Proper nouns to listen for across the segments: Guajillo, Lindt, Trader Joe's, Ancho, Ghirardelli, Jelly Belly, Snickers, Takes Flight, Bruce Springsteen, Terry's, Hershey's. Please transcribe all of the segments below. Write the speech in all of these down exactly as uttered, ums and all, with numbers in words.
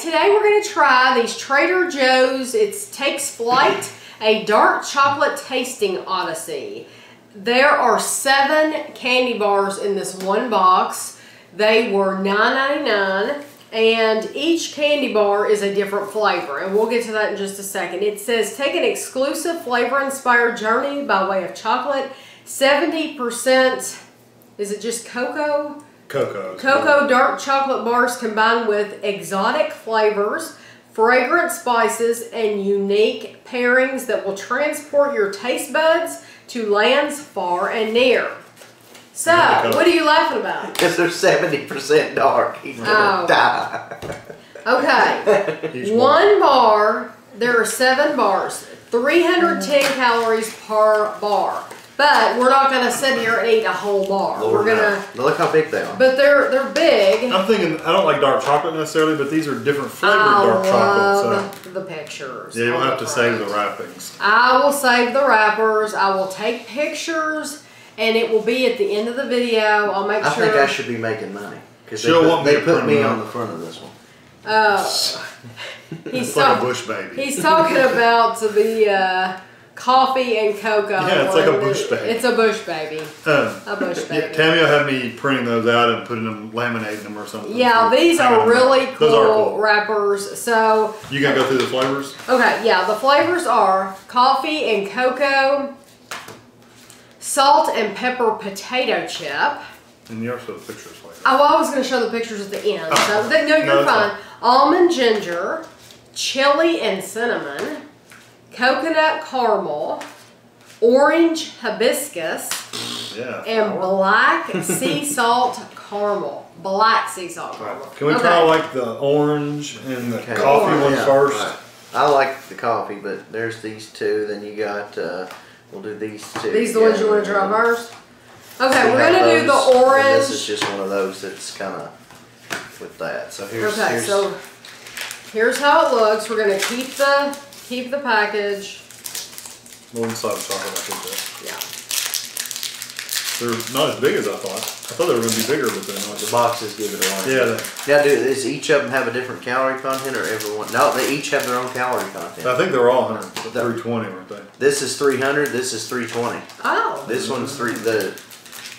Today we're going to try these Trader Joe's, it's Takes Flight, a dark chocolate tasting odyssey. There are seven candy bars in this one box. They were nine ninety-nine and each candy bar is a different flavor, and we'll get to that in just a second. It says take an exclusive flavor inspired journey by way of chocolate. seventy percent, is it just cocoa? Cocoa. Cocoa dark chocolate bars combined with exotic flavors, fragrant spices, and unique pairings that will transport your taste buds to lands far and near. So, what are you laughing about? Because they're seventy percent dark. He's going to oh. die. Okay. One bar, there are seven bars, three hundred ten calories per bar. But we're not going to sit here and eat a whole bar. Lord, we're going to look how big they are. But they're they're big. I'm thinking I don't like dark chocolate necessarily, but these are different flavored I dark chocolate. So the pictures. Yeah, you'll have to save the wrappings. I will save the wrappers. I will take pictures, and it will be at the end of the video. I'll make I sure. I think I should be making money because they put, they put me on the front of this one. Uh, he's talking. Like a bush baby. He's talking about the. Uh, Coffee and cocoa. Yeah, it's like a bush baby. It's a bush baby. Um, a bush baby. Yeah, Tammy will have me printing those out and putting them, laminating them or something. Yeah, these are really cool, are cool wrappers. So you gonna go through the flavors? Okay, yeah, the flavors are coffee and cocoa, salt and pepper potato chip. And you also have the pictures later. Oh, well, I was gonna show the pictures at the end. Oh. So no, you're no, fine. fine. Almond ginger, chili and cinnamon. Coconut caramel, orange hibiscus, yeah, and black sea salt caramel. Black sea salt caramel. Right. Can we okay. try like the orange and the okay. coffee orange. one yeah. first? Right. I like the coffee, but there's these two. Then you got, uh, we'll do these two. These the ones you want to try first? Okay, so we're going to do the orange. This is just one of those that's kind of with that. So here's, okay, here's, so here's how it looks. We're going to keep the... Keep the package. One side of chocolate, I think that. Yeah. They're not as big as I thought. I thought they were going to be bigger, but they're not. The boxes give it away. Yeah. Now, do does each of them have a different calorie content, or everyone? No, they each have their own calorie content. I think they're all one hundred, but the, three twenty, aren't they? This is three hundred. This is three twenty. Oh. This mm-hmm. one's three. The.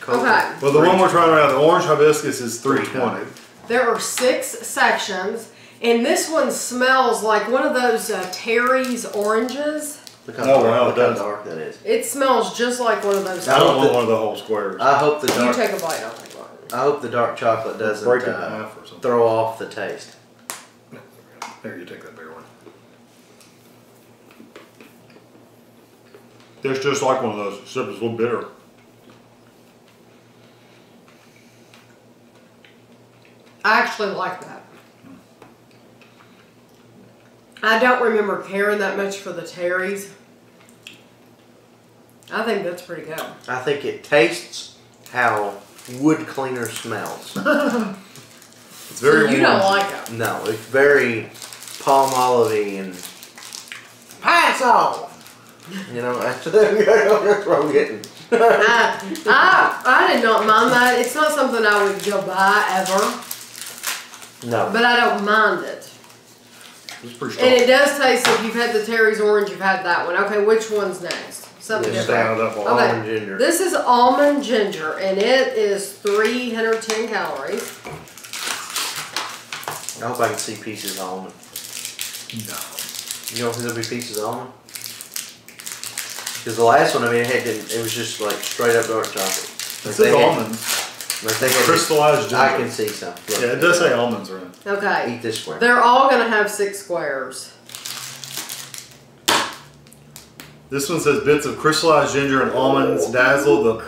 Cold, okay. Well, the one we're trying right now, the orange hibiscus is three twenty. There are six sections. And this one smells like one of those uh, Terry's oranges. Look how, oh, dark, wow, look how dark that is. It smells just like one of those. I don't want one of the whole squares. I hope the dark, you take a bite, I'll take a bite. I hope the dark chocolate doesn't break it uh, off or something. Throw off the taste. There, you take that bigger one. It's just like one of those, except it's a little bitter. I actually like that. I don't remember caring that much for the Terry's. I think that's pretty good. I think it tastes how wood cleaner smells. It's very. So you warm. Don't like it. No, it's very palm olive-y and pass off. You know, after that, that's what I'm getting. I, I I did not mind that. It's not something I would go buy ever. No. But I don't mind it. It's pretty strong. And it does taste like you've had the Terry's orange, you've had that one. Okay, which one's next? Something different. Up okay. almond ginger. This is almond ginger, and it is three hundred ten calories. I hope I can see pieces of almond. No. You don't think there'll be pieces of almond? Because the last one, I mean, it, had been, it was just like straight up dark chocolate. It says almonds. Crystallized ginger. I can see some. Look, yeah, it does say almonds are in. Okay. Eat this square. They're all going to have six squares. This one says bits of crystallized ginger and almonds oh. dazzle the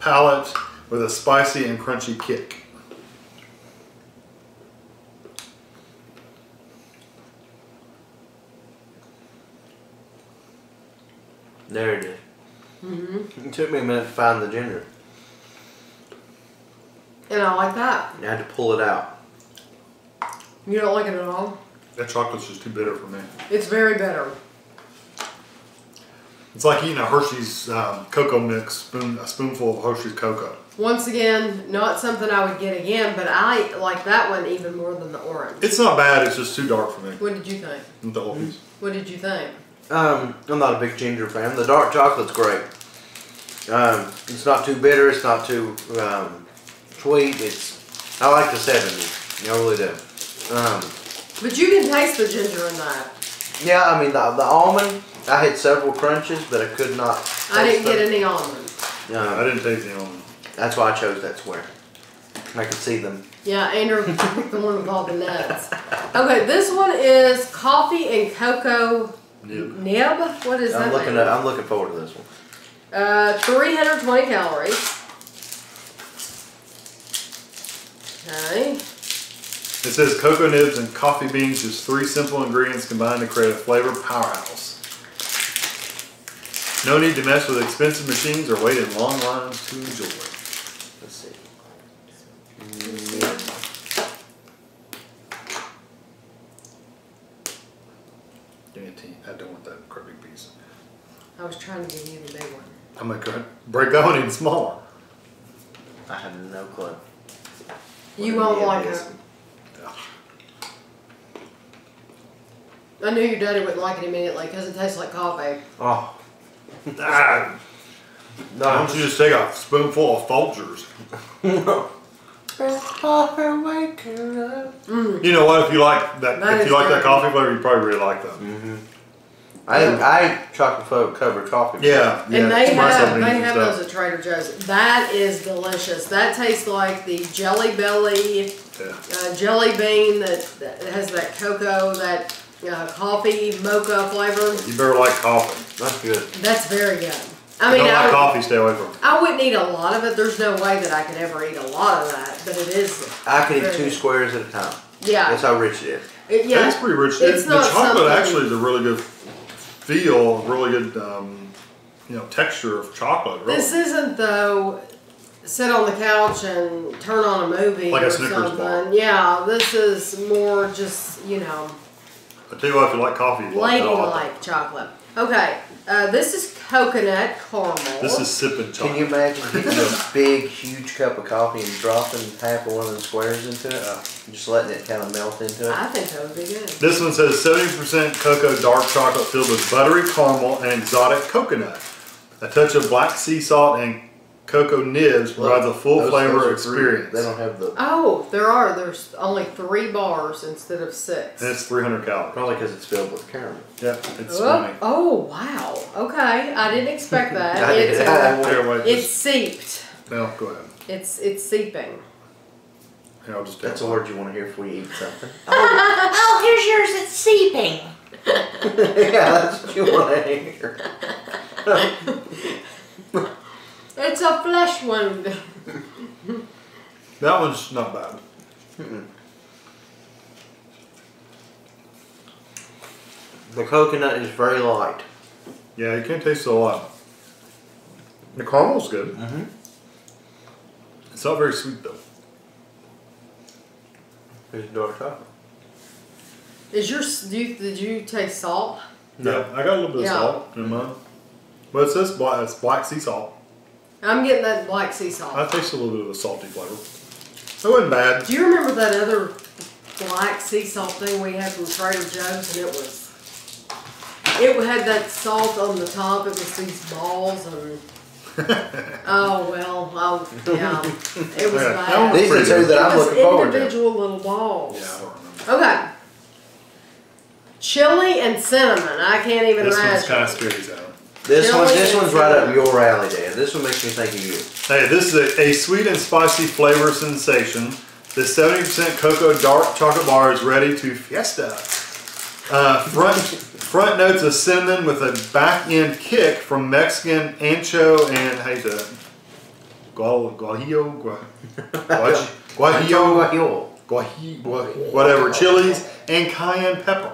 palate with a spicy and crunchy kick. There it is. Mm-hmm. It took me a minute to find the ginger. And I like that. You had to pull it out. You don't like it at all? That chocolate's just too bitter for me. It's very bitter. It's like eating a Hershey's um, cocoa mix, spoon, a spoonful of Hershey's cocoa. Once again, not something I would get again, but I like that one even more than the orange. It's not bad, it's just too dark for me. What did you think? The Orbeez. What did you think? Um, I'm not a big ginger fan. The dark chocolate's great. Um, it's not too bitter, it's not too um, sweet. It's, I like the seventies, I really do. Um, but you can taste the ginger in that. Yeah, I mean, the, the almond, I had several crunches, but I could not taste I didn't them. get any almond. No, um, I didn't taste any almond. That's why I chose that square. I could see them. Yeah, Andrew picked the one with all the nuts. Okay, this one is coffee and cocoa nib. nib? What is I'm that? Looking at, I'm looking forward to this one. Uh, three hundred twenty calories. Okay. It says cocoa nibs and coffee beans, just three simple ingredients combined to create a flavor powerhouse. No need to mess with expensive machines or wait in long lines to enjoy. Let's see. Give me a tea. I don't want that crappy piece. I was trying to give you the big one. I'm going to break that one even smaller. I have no clue. What you won't like it. I knew your daddy wouldn't like it immediately because it tastes like coffee. Oh. Ah. No. Why don't you just take a spoonful of Folgers? mm. You know what? If you like that, that if you like funny. that coffee flavor, you probably really like that. Mm-hmm. I yeah. I chocolate covered coffee. Yeah, yeah. And they have they have stuff. those at Trader Joe's. That is delicious. That tastes like the Jelly Belly yeah. uh, jelly bean that, that has that cocoa that. Uh, coffee, mocha flavor. You better like coffee. That's good. That's very good. I mean, don't like I would, coffee, stay away from it. I wouldn't eat a lot of it. There's no way that I could ever eat a lot of that, but it is. I could eat two good. squares at a time. Yeah. That's how rich it is. It, yeah. It's pretty rich. It's it, not the chocolate something. actually is a really good feel, really good um, you know, texture of chocolate. Really. This isn't, though, sit on the couch and turn on a movie like or a Snickers something. Bar. Yeah, this is more just, you know. I tell you what, if you like coffee, you like it. Lady-like chocolate. Okay, uh, this is coconut caramel. This is sipping chocolate. Can you imagine getting a big, huge cup of coffee and dropping half of one of the squares into it? Uh, just letting it kind of melt into it? I think that would be good. This one says seventy percent cocoa dark chocolate filled with buttery caramel and exotic coconut. A touch of black sea salt and cocoa nibs provides well, a full those flavor those experience. They don't have the. Oh, there are. There's only three bars instead of six. And it's three hundred calories. Probably because it's filled with caramel. Yeah, it's oh, funny. Oh, wow. Okay, I didn't expect that. I it's did. Uh, I it's seeped. No, go ahead. It's it's seeping. Here, I'll just That's a word you want to hear if we eat something. oh. oh, here's yours. It's seeping. Yeah, that's what you want to hear. It's a flesh wound. That one's not bad. Mm-mm. The coconut is very light. Yeah, you can't taste it a lot. The caramel's good. Mm-hmm. It's not very sweet though. It's dark chocolate. Is your do you, did you taste salt? No, yeah, I got a little bit yeah. of salt in mine. But it says black, it's black sea salt. I'm getting that black sea salt. I taste a little bit of a salty flavor. It wasn't bad. Do you remember that other black sea salt thing we had from Trader Joe's? And it was... It had that salt on the top. It was these balls and... oh, well, I'll, yeah. It was yeah, bad. These are two that I'm looking forward to. Individual little balls. Yeah, I don't remember. Okay. Chili and cinnamon. I can't even this imagine. This one's kind of scary, though. This one, this one's right up your alley, Dan. This one makes me think of you. Hey, this is a, a sweet and spicy flavor sensation. The seventy percent cocoa dark chocolate bar is ready to fiesta. Uh, front, front notes of cinnamon with a back end kick from Mexican Ancho and hey, the Guajillo, Guajillo, Guajillo, Guajillo, whatever, chilies and cayenne pepper.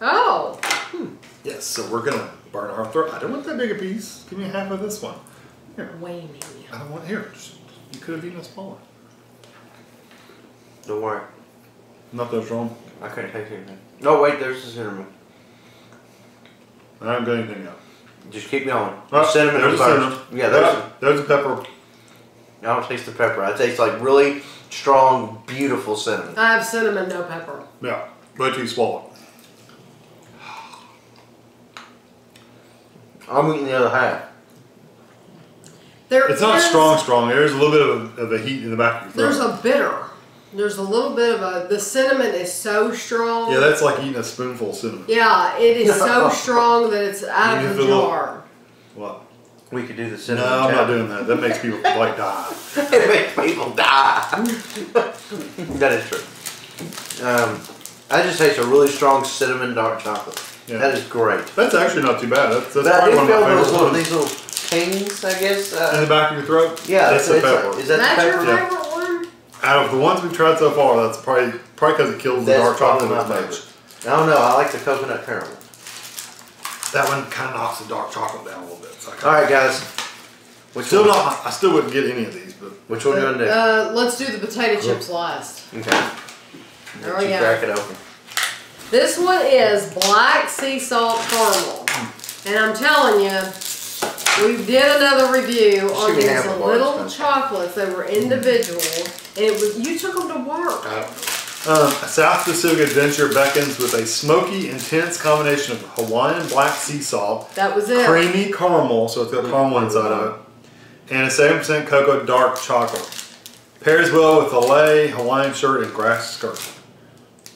Oh. Hmm. Yes, so we're gonna. Burn our throat. I don't want that big a piece. Give me half of this one. Here. Whammy. I don't want here. Just, you could have eaten a smaller. Don't worry. Nothing's wrong. I couldn't taste anything. No, wait. There's the cinnamon. I haven't got anything up. Just keep going. Oh, cinnamon there's first. Cinnamon. Yeah, there's, oh, there's the pepper. I don't taste the pepper. I taste like really strong, beautiful cinnamon. I have cinnamon, no pepper. Yeah, but you swallow. I'm eating the other half. There, it's not strong, strong. There's a little bit of a, of a heat in the back of your throat. There's a bitter. There's a little bit of a... The cinnamon is so strong. Yeah, that's like eating a spoonful of cinnamon. Yeah, it is so strong that it's out of the jar. What? We could do the cinnamon. No, I'm not doing that. That makes people like die. It makes people die. That is true. Um, I just taste a really strong cinnamon dark chocolate. Yeah. That is great. That's actually not too bad. That's, that's that, probably one of my favorite ones. These little things, I guess. Uh, in the back of your throat? Yeah. That's the pepper. Like, is that, that the pepper? Your favorite one? Out of the ones we've tried so far, that's probably probably because it kills that's the dark chocolate. My favorite. I don't know. I like the coconut caramel. That one kind of knocks the dark chocolate down a little bit. So all right, guys. Which still not. I still wouldn't get any of these, but which one do you want to do? Uh, let's do the potato chips last. Okay. There we go. Crack it open. This one is black sea salt caramel, and I'm telling you, we did another review on these little chocolates that were individual, and it was, you took them to work. I don't know. Um, a South Pacific adventure beckons with a smoky, intense combination of Hawaiian black sea salt, that was it, creamy caramel, so it's got caramel inside of it, and a seven percent cocoa dark chocolate. Pairs well with a lei, Hawaiian shirt, and grass skirt.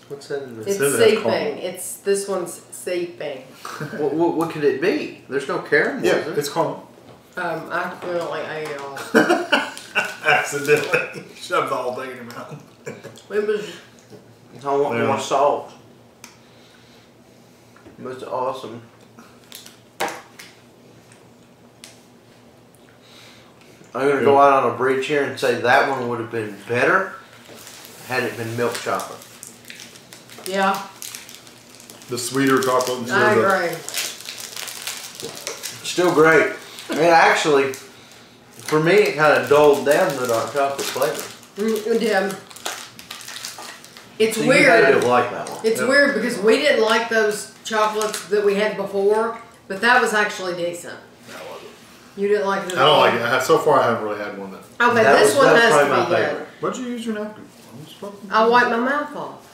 What's that? It's, it's seeping. It's this one's seeping. what, what, what could it be? There's no caramel. Yeah, is it? It's caramel. Um, I accidentally ate it all. Accidentally shoved the whole thing in your mouth. It was. I want yeah. more salt. That's awesome. I'm gonna yeah. go out on a bridge here and say that one would have been better had it been milk chocolate. Yeah. The sweeter chocolate. I agree. Still great. And actually, for me, it kind of dulled down the dark chocolate flavor. It did. It's so weird. You had to like that one. It's yep. weird because we didn't like those chocolates that we had before, but that was actually decent. That wasn't. You didn't like it at all? I don't like it. I, so far, I haven't really had one that. Okay, that this was, one has to be good. What did you use your napkin for? I wiped my mouth off.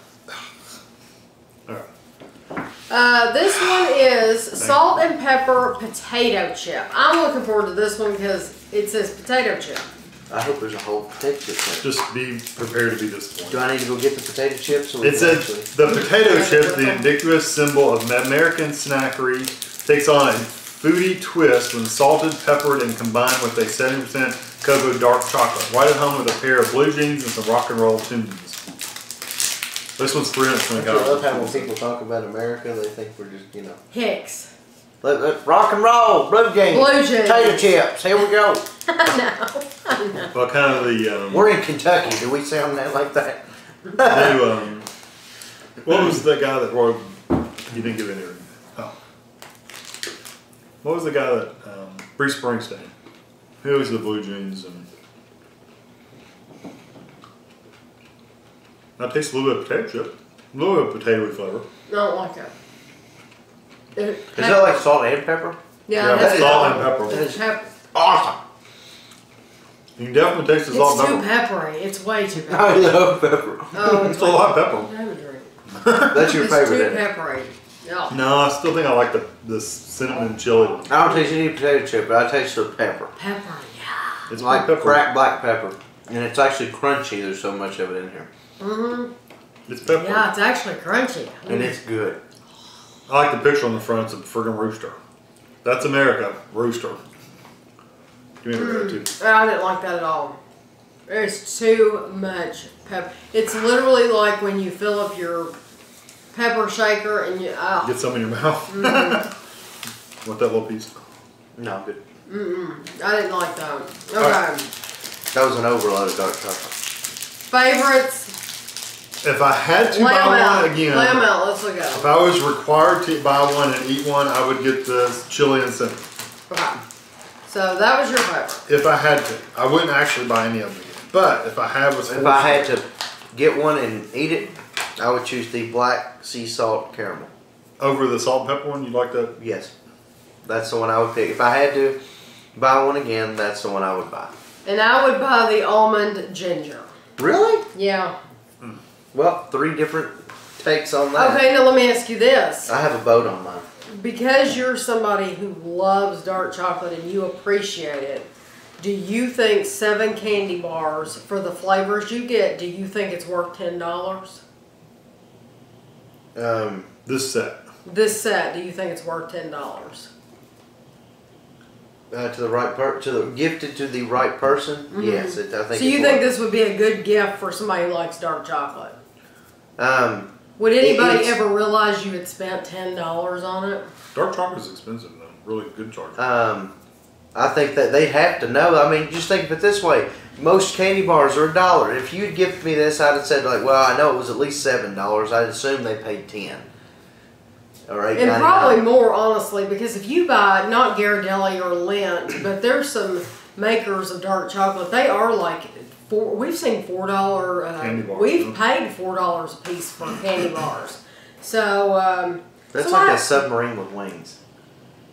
Uh, this one is Thank salt you. and pepper potato chip. I'm looking forward to this one because it says potato chip. I hope there's a whole potato chip. Just be prepared to be disappointed. Do I need to go get the potato chips? Or it says actually... the potato chip, the ubiquitous symbol of American snackery, takes on a foodie twist when salted, peppered, and combined with a seventy percent cocoa dark chocolate. Right at home with a pair of blue jeans and some rock and roll tunes. This one's three hundred twenty dollars. I love how when people talk about America, they think we're just, you know. Hicks. Let, let, rock and roll, blue jeans, blue jeans, potato chips. Here we go. I know. I know. Well, kind of the. Um, we're in Kentucky. Do we sound that like that? New, um, what was the guy that wrote? You didn't give an interview. Oh. What was the guy that um, Bruce Springsteen? He was the blue jeans and. I taste a little bit of potato chip. A little bit of potato flavor. I don't like that. It, is that like salt and pepper? Yeah, yeah that's salt and pepper. That is pepper. Awesome. You can definitely taste the it's salt and pepper. It's too peppery. It's way too peppery. I love pepper. Oh, it's a lot of pepper. I haven't drank it. That's your it's favorite. It's too peppery. No. No, I still think I like the, the cinnamon chili. I don't taste any potato chip, but I taste the pepper. Pepper, yeah. It's like cracked black pepper. And it's actually crunchy. There's so much of it in here. Mm-hmm. It's pepper. Yeah, it's actually crunchy. And it's good. I like the picture on the front. It's a friggin' rooster. That's America. Rooster. Give me a go-to. I didn't like that at all. There's too much pepper. It's literally like when you fill up your pepper shaker and you... Oh. Get some in your mouth. Mm-hmm. Want that little piece? No, I'm good. Mm-mm. I didn't like that. Okay. Right. That was an overload of dark chocolate. Favorites? If I had to Lay buy one again, Lay out. Let's look if I was required to buy one and eat one, I would get the chili and cinnamon. Okay. So that was your favorite. If I had to. I wouldn't actually buy any of them again. But if I had was If I had to get one and eat it, I would choose the black sea salt caramel. Over the salt and pepper one? You like that? Yes. That's the one I would pick. If I had to buy one again, that's the one I would buy. And I would buy the almond ginger. Really? Yeah. Well, three different takes on that. Okay, now let me ask you this. I have a boat on mine. Because you're somebody who loves dark chocolate and you appreciate it, do you think seven candy bars for the flavors you get, do you think it's worth ten dollars? Um, this set. This set, do you think it's worth ten dollars? Uh, to the right per to the gifted to the right person. Mm-hmm. Yes, it, I think. So you think this would be a good gift for somebody who likes dark chocolate? Um, would anybody ever realize you had spent ten dollars on it? Dark chocolate is expensive, though. Really good chocolate. Um, I think that they'd have to know. I mean, just think of it this way: most candy bars are a dollar. If you'd gift me this, I'd have said like, "Well, I know it was at least seven dollars. I'd assume they paid ten." Right, and probably more, honestly, because if you buy not Ghirardelli or Lindt, but there's some makers of dark chocolate, they are like four. We've seen four dollar. Uh, candy bars, we've huh? paid four dollars a piece for candy bars. So um, that's so like I, a submarine with wings.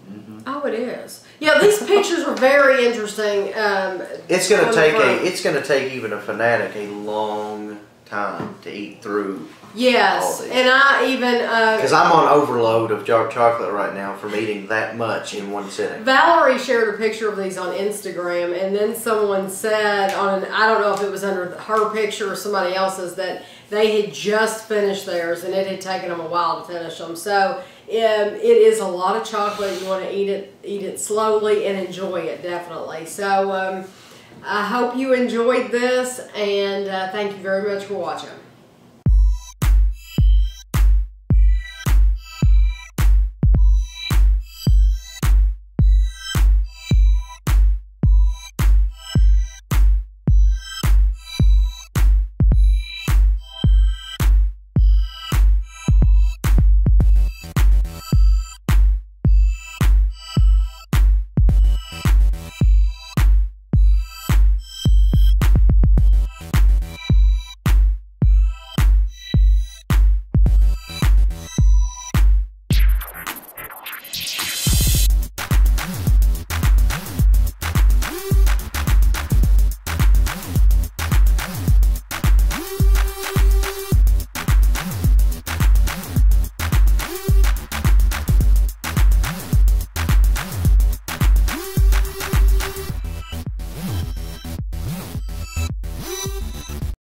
Mm-hmm. Oh, it is. Yeah, these pictures are very interesting. Um, it's gonna take from. a. It's gonna take even a fanatic a long time to eat through. Yes, and I even... Because uh, I'm on overload of dark chocolate right now from eating that much in one sitting. Valerie shared a picture of these on Instagram, and then someone said on, an, I don't know if it was under her picture or somebody else's, that they had just finished theirs, and it had taken them a while to finish them. So um, it is a lot of chocolate. You want to eat it, eat it slowly and enjoy it, definitely. So um, I hope you enjoyed this, and uh, thank you very much for watching.